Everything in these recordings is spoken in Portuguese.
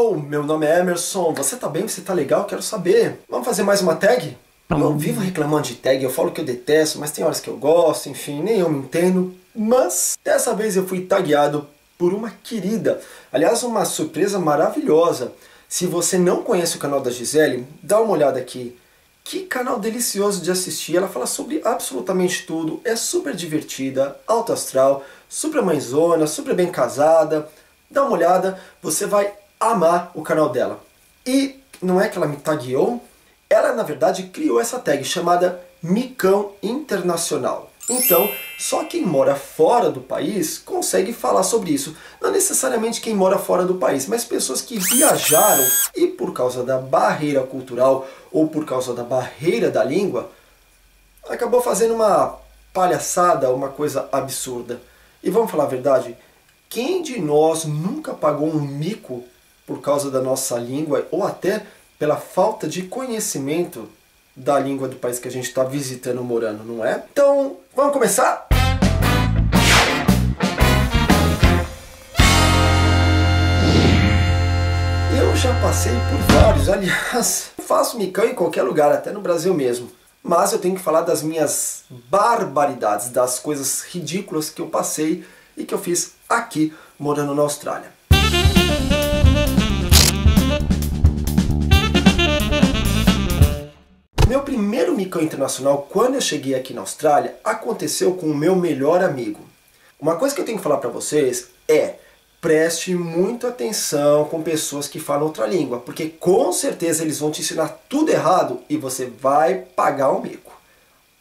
Hello, meu nome é Emerson, você tá bem? Você tá legal? Quero saber. Vamos fazer mais uma tag? Não vivo reclamando de tag, eu falo que eu detesto, mas tem horas que eu gosto, enfim, nem eu me entendo. Mas dessa vez eu fui tagueado por uma querida, aliás, uma surpresa maravilhosa. Se você não conhece o canal da Gisele, dá uma olhada aqui. Que canal delicioso de assistir, ela fala sobre absolutamente tudo, é super divertida, alto astral, super mãezona, super bem casada. Dá uma olhada, você vai amar o canal dela. E não é que ela me tagueou, ela na verdade criou essa tag chamada Micão Internacional. Então, só quem mora fora do país consegue falar sobre isso. Não necessariamente quem mora fora do país, mas pessoas que viajaram e por causa da barreira cultural ou por causa da barreira da língua, acabou fazendo uma palhaçada, uma coisa absurda. E vamos falar a verdade, quem de nós nunca pagou um mico por causa da nossa língua ou até pela falta de conhecimento da língua do país que a gente está visitando, morando, não é? Então, vamos começar? Eu já passei por vários, aliás, faço micão em qualquer lugar, até no Brasil mesmo. Mas eu tenho que falar das minhas barbaridades, das coisas ridículas que eu passei e que eu fiz aqui, morando na Austrália. Meu primeiro micão internacional, quando eu cheguei aqui na Austrália, aconteceu com o meu melhor amigo. Uma coisa que eu tenho que falar pra vocês é, preste muita atenção com pessoas que falam outra língua, porque com certeza eles vão te ensinar tudo errado e você vai pagar um mico.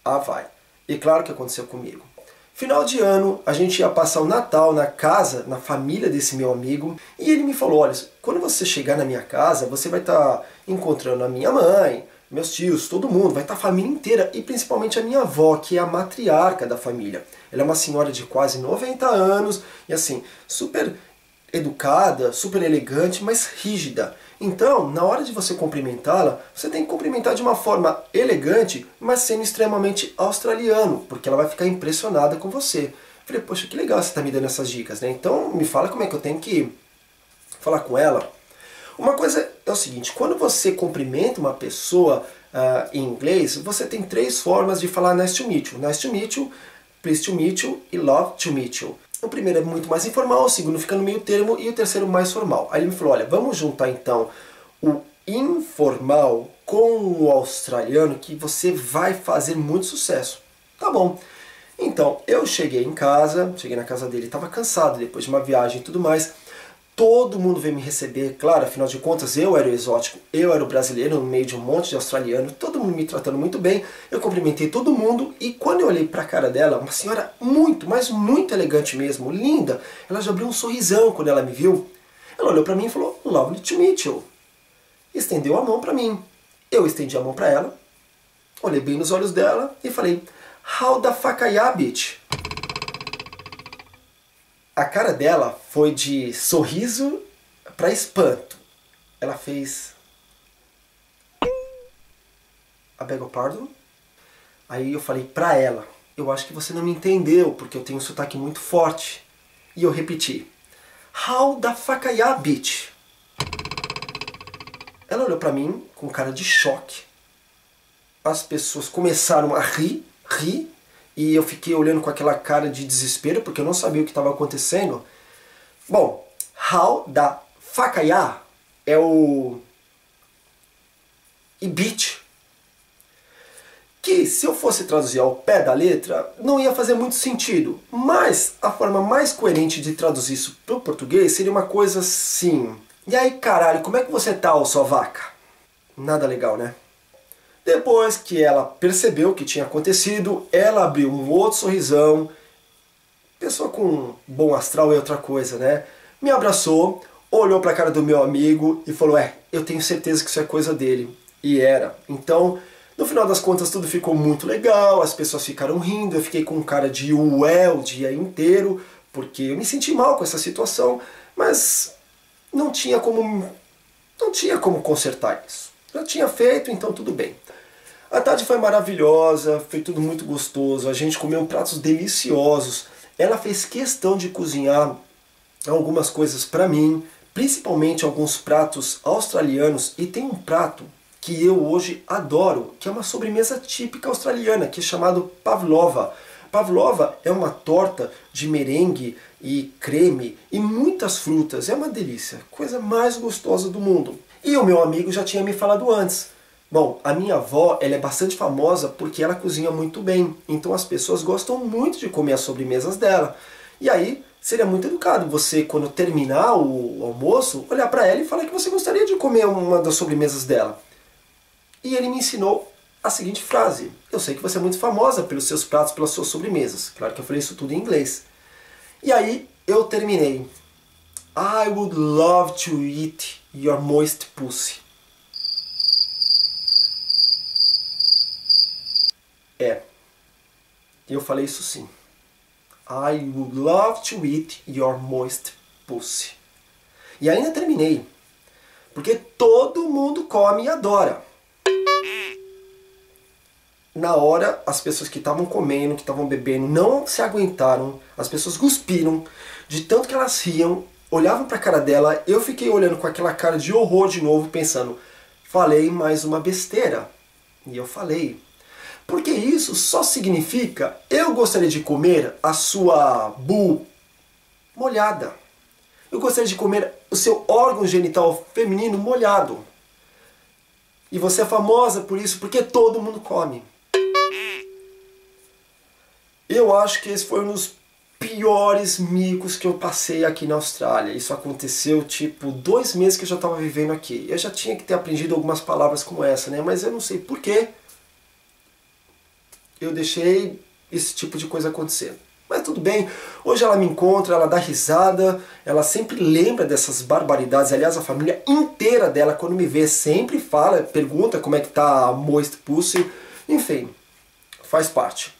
Ah, vai. E claro que aconteceu comigo. Final de ano, a gente ia passar o Natal na casa, na família desse meu amigo, e ele me falou, olha, quando você chegar na minha casa, você vai estar encontrando a minha mãe, meus tios, todo mundo, vai estar a família inteira e principalmente a minha avó, que é a matriarca da família. Ela é uma senhora de quase 90 anos e assim, super educada, super elegante, mas rígida. Então, na hora de você cumprimentá-la, você tem que cumprimentar de uma forma elegante, mas sendo extremamente australiano, porque ela vai ficar impressionada com você. Falei, poxa, que legal você tá me dando essas dicas, né? Então, me fala como é que eu tenho que falar com ela. Uma coisa é o seguinte, quando você cumprimenta uma pessoa em inglês, você tem três formas de falar nice to meet you. Nice to meet you, pleased to meet you e love to meet you. O primeiro é muito mais informal, o segundo fica no meio termo e o terceiro mais formal. Aí ele me falou, olha, vamos juntar então o informal com o australiano que você vai fazer muito sucesso. Tá bom. Então, eu cheguei em casa, cheguei na casa dele, estava cansado depois de uma viagem e tudo mais. Todo mundo veio me receber, claro, afinal de contas eu era o exótico, eu era o brasileiro no meio de um monte de australiano, todo mundo me tratando muito bem, eu cumprimentei todo mundo e quando eu olhei pra cara dela, uma senhora muito, mas muito elegante mesmo, linda, ela já abriu um sorrisão quando ela me viu, ela olhou pra mim e falou, lovely to meet you, estendeu a mão pra mim, eu estendi a mão pra ela, olhei bem nos olhos dela e falei, how the fuck are you, bitch? A cara dela foi de sorriso para espanto. Ela fez... I beg your pardon? Aí eu falei pra ela, eu acho que você não me entendeu, porque eu tenho um sotaque muito forte. E eu repeti, how the fuck are you, bitch? Ela olhou pra mim com cara de choque. As pessoas começaram a rir. E eu fiquei olhando com aquela cara de desespero, porque eu não sabia o que estava acontecendo. Bom, how da Fakaya é o ibit. Que se eu fosse traduzir ao pé da letra, não ia fazer muito sentido. Mas a forma mais coerente de traduzir isso para o português seria uma coisa assim. E aí, caralho, como é que você tá, ô sua vaca? Nada legal, né? Depois que ela percebeu o que tinha acontecido, ela abriu um outro sorrisão. Pessoa com bom astral é outra coisa, né? Me abraçou, olhou pra cara do meu amigo e falou, eu tenho certeza que isso é coisa dele. E era. Então, no final das contas, tudo ficou muito legal, as pessoas ficaram rindo, eu fiquei com cara de ué o dia inteiro, porque eu me senti mal com essa situação, mas não tinha como consertar isso. Já tinha feito, então tudo bem. A tarde foi maravilhosa, foi tudo muito gostoso, a gente comeu pratos deliciosos. Ela fez questão de cozinhar algumas coisas pra mim, principalmente alguns pratos australianos, e tem um prato que eu hoje adoro, que é uma sobremesa típica australiana, que é chamado Pavlova. Pavlova é uma torta de merengue e creme e muitas frutas, é uma delícia, coisa mais gostosa do mundo. E o meu amigo já tinha me falado antes. Bom, a minha avó, ela é bastante famosa porque ela cozinha muito bem, então as pessoas gostam muito de comer as sobremesas dela. E aí, seria muito educado você, quando terminar o almoço, olhar para ela e falar que você gostaria de comer uma das sobremesas dela. E ele me ensinou a seguinte frase: eu sei que você é muito famosa pelos seus pratos, pelas suas sobremesas. Claro que eu falei isso tudo em inglês. E aí, eu terminei. I would love to eat your moist pussy. É, eu falei isso sim. I would love to eat your moist pussy. E ainda terminei, porque todo mundo come e adora. Na hora, as pessoas que estavam comendo, que estavam bebendo, não se aguentaram. As pessoas cuspiram, de tanto que elas riam, olhavam pra cara dela. Eu fiquei olhando com aquela cara de horror de novo, pensando, falei mais uma besteira. E eu falei. Porque isso só significa, eu gostaria de comer a sua bu molhada. Eu gostaria de comer o seu órgão genital feminino molhado. E você é famosa por isso, porque todo mundo come. Eu acho que esse foi um dos piores micos que eu passei aqui na Austrália. Isso aconteceu tipo 2 meses que eu já estava vivendo aqui. Eu já tinha que ter aprendido algumas palavras como essa, né? Mas eu não sei porquê. Eu deixei esse tipo de coisa acontecendo. Mas tudo bem, hoje ela me encontra, ela dá risada, ela sempre lembra dessas barbaridades. Aliás, a família inteira dela, quando me vê, sempre fala, pergunta como é que tá a moist pussy. Enfim, faz parte.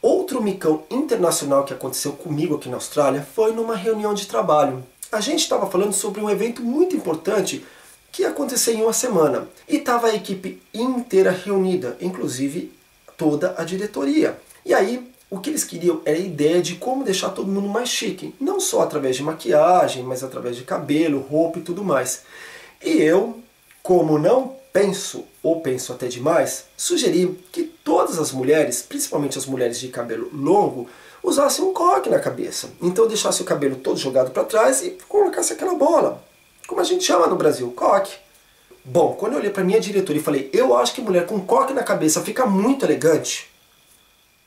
Outro micão internacional que aconteceu comigo aqui na Austrália foi numa reunião de trabalho. A gente estava falando sobre um evento muito importante que ia acontecer em uma semana. E estava a equipe inteira reunida, inclusive toda a diretoria. E aí, o que eles queriam era a ideia de como deixar todo mundo mais chique. Não só através de maquiagem, mas através de cabelo, roupa e tudo mais. E eu, como não penso, ou penso até demais, sugeri que todas as mulheres, principalmente as mulheres de cabelo longo, usassem um coque na cabeça. Então deixasse o cabelo todo jogado para trás e colocasse aquela bola. Como a gente chama no Brasil, coque. Bom, quando eu olhei para minha diretora e falei, eu acho que mulher com coque na cabeça fica muito elegante,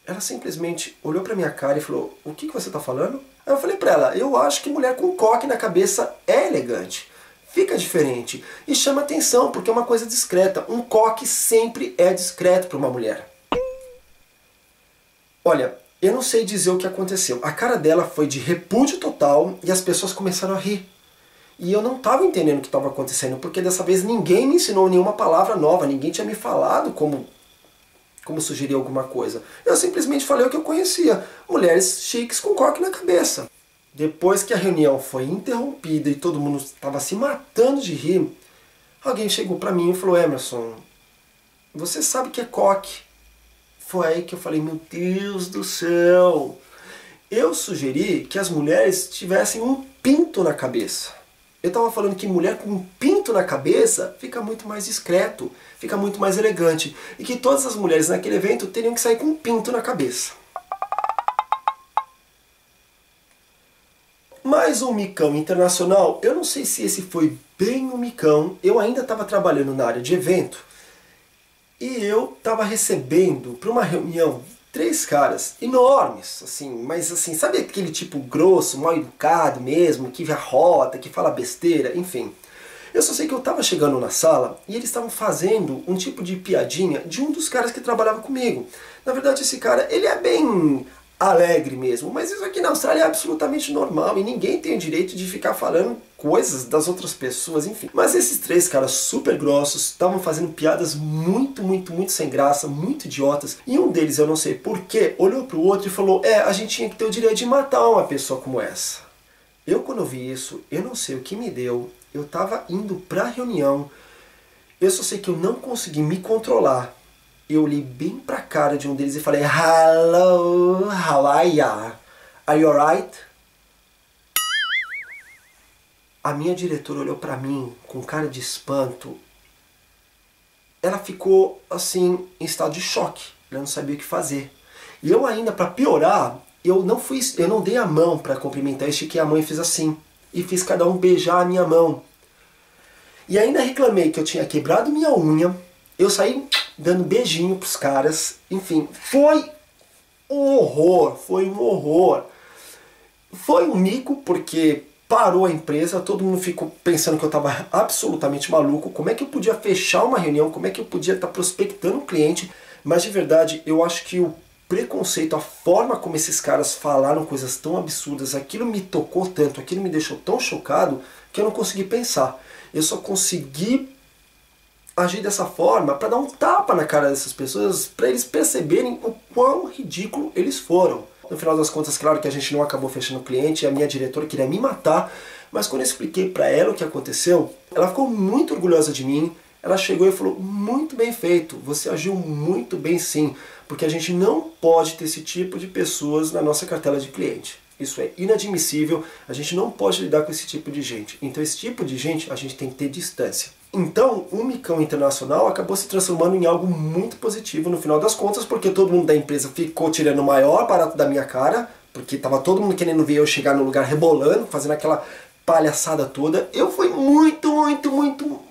ela simplesmente olhou para minha cara e falou, o que você está falando? Aí eu falei para ela, eu acho que mulher com coque na cabeça é elegante, fica diferente e chama atenção porque é uma coisa discreta. Um coque sempre é discreto para uma mulher. Olha, eu não sei dizer o que aconteceu. A cara dela foi de repúdio total e as pessoas começaram a rir. E eu não estava entendendo o que estava acontecendo, porque dessa vez ninguém me ensinou nenhuma palavra nova, ninguém tinha me falado como sugerir alguma coisa. Eu simplesmente falei o que eu conhecia, mulheres chiques com coque na cabeça. Depois que a reunião foi interrompida e todo mundo estava se matando de rir, alguém chegou para mim e falou, Emerson, você sabe que é coque? Foi aí que eu falei, meu Deus do céu! Eu sugeri que as mulheres tivessem um pinto na cabeça. Eu estava falando que mulher com um pinto na cabeça fica muito mais discreto, fica muito mais elegante. E que todas as mulheres naquele evento teriam que sair com um pinto na cabeça. Mais um micão internacional. Eu não sei se esse foi bem um micão. Eu ainda estava trabalhando na área de evento. E eu estava recebendo para uma reunião 3 caras enormes, assim, mas assim, sabe aquele tipo grosso, mal educado mesmo, que arrota, que fala besteira, enfim. Eu só sei que eu tava chegando na sala e eles estavam fazendo um tipo de piadinha de um dos caras que trabalhava comigo. Na verdade, esse cara, ele é bem alegre mesmo, mas isso aqui na Austrália é absolutamente normal e ninguém tem o direito de ficar falando coisas das outras pessoas, enfim. Mas esses 3 caras super grossos estavam fazendo piadas muito sem graça, muito idiotas. E um deles, eu não sei porquê, olhou pro outro e falou, a gente tinha que ter o direito de matar uma pessoa como essa. Eu, quando vi isso, eu não sei o que me deu. Eu tava indo pra reunião. Eu só sei que eu não consegui me controlar. Eu olhei bem pra cara de um deles e falei, hello, how are ya? Are you alright? A minha diretora olhou para mim com cara de espanto. Ela ficou assim, em estado de choque. Ela não sabia o que fazer. E eu ainda, para piorar, eu não dei a mão para cumprimentar. Eu estiquei a mão e fiz assim. E fiz cada um beijar a minha mão. E ainda reclamei que eu tinha quebrado minha unha. Eu saí dando beijinho pros caras. Enfim, foi um horror. Foi um horror. Foi um mico, porque parou a empresa, todo mundo ficou pensando que eu estava absolutamente maluco. Como é que eu podia fechar uma reunião? Como é que eu podia estar prospectando um cliente? Mas de verdade, eu acho que o preconceito, a forma como esses caras falaram coisas tão absurdas, aquilo me tocou tanto, aquilo me deixou tão chocado, que eu não consegui pensar. Eu só consegui agir dessa forma para dar um tapa na cara dessas pessoas, para eles perceberem o quão ridículo eles foram. No final das contas, claro que a gente não acabou fechando o cliente, a minha diretora queria me matar, mas quando eu expliquei para ela o que aconteceu, ela ficou muito orgulhosa de mim, ela chegou e falou, muito bem feito, você agiu muito bem sim, porque a gente não pode ter esse tipo de pessoas na nossa cartela de cliente. Isso é inadmissível, a gente não pode lidar com esse tipo de gente. Então esse tipo de gente a gente tem que ter distância. Então, o micão internacional acabou se transformando em algo muito positivo no final das contas, porque todo mundo da empresa ficou tirando o maior barato da minha cara, porque tava todo mundo querendo ver eu chegar no lugar rebolando, fazendo aquela palhaçada toda. Eu fui muito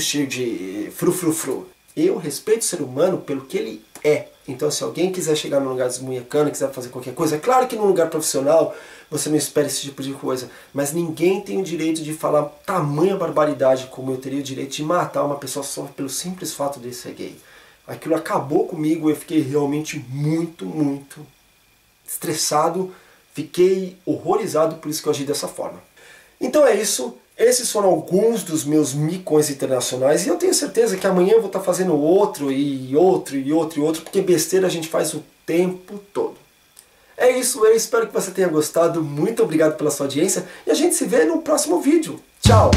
cheio de frufrufru. Eu respeito o ser humano pelo que ele é. Então, se alguém quiser chegar num lugar desmunhecando, quiser fazer qualquer coisa, é claro que num lugar profissional você não espera esse tipo de coisa, mas ninguém tem o direito de falar tamanha barbaridade como eu teria o direito de matar uma pessoa só pelo simples fato de ser gay. Aquilo acabou comigo, eu fiquei realmente muito estressado, fiquei horrorizado, por isso que eu agi dessa forma. Então é isso. Esses foram alguns dos meus micões internacionais e eu tenho certeza que amanhã eu vou estar fazendo outro e outro e outro e outro, porque besteira a gente faz o tempo todo. É isso, eu espero que você tenha gostado, muito obrigado pela sua audiência e a gente se vê no próximo vídeo. Tchau!